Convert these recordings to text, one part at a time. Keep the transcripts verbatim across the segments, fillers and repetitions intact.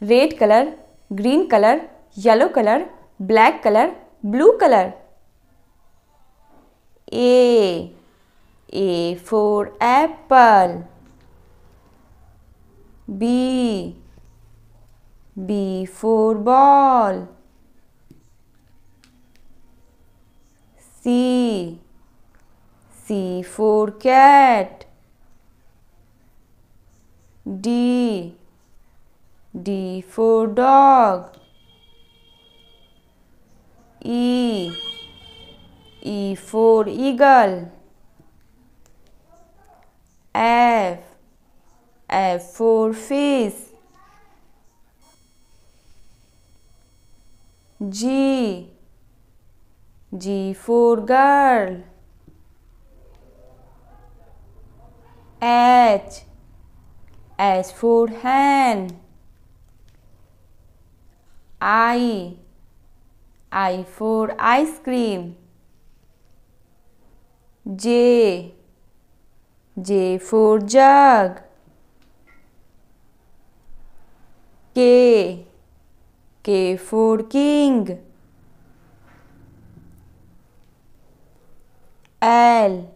red color, green color, yellow color, black color, blue color. A. A for apple. B. B for ball. C. C for cat. D. D for dog. E. E for eagle. F. F for fish. G. G for girl. H. H for hand. I. I for ice cream. J. J for jug. K. K for king. L.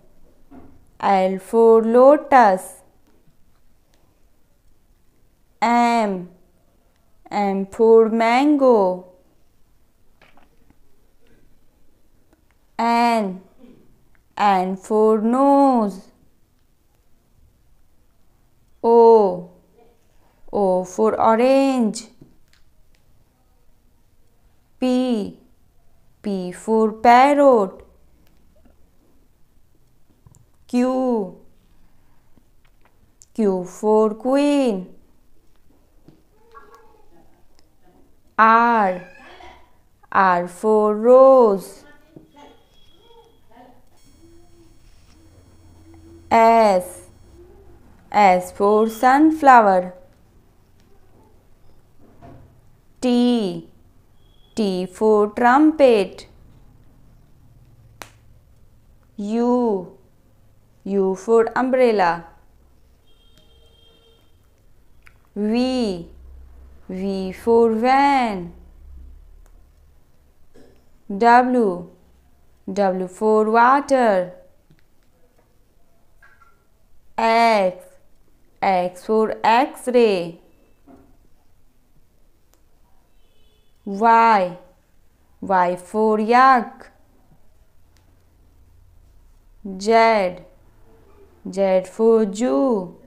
L for lotus. M. M for mango. N. N for nose. O. O for orange. P. P for parrot. Q. Q for queen. R. R for rose. S. S for sunflower. T. T for trumpet. U. U for umbrella. V. V for van. W. W for water. X. X for X-ray. Y. Y for yak. Z. Z for Jew.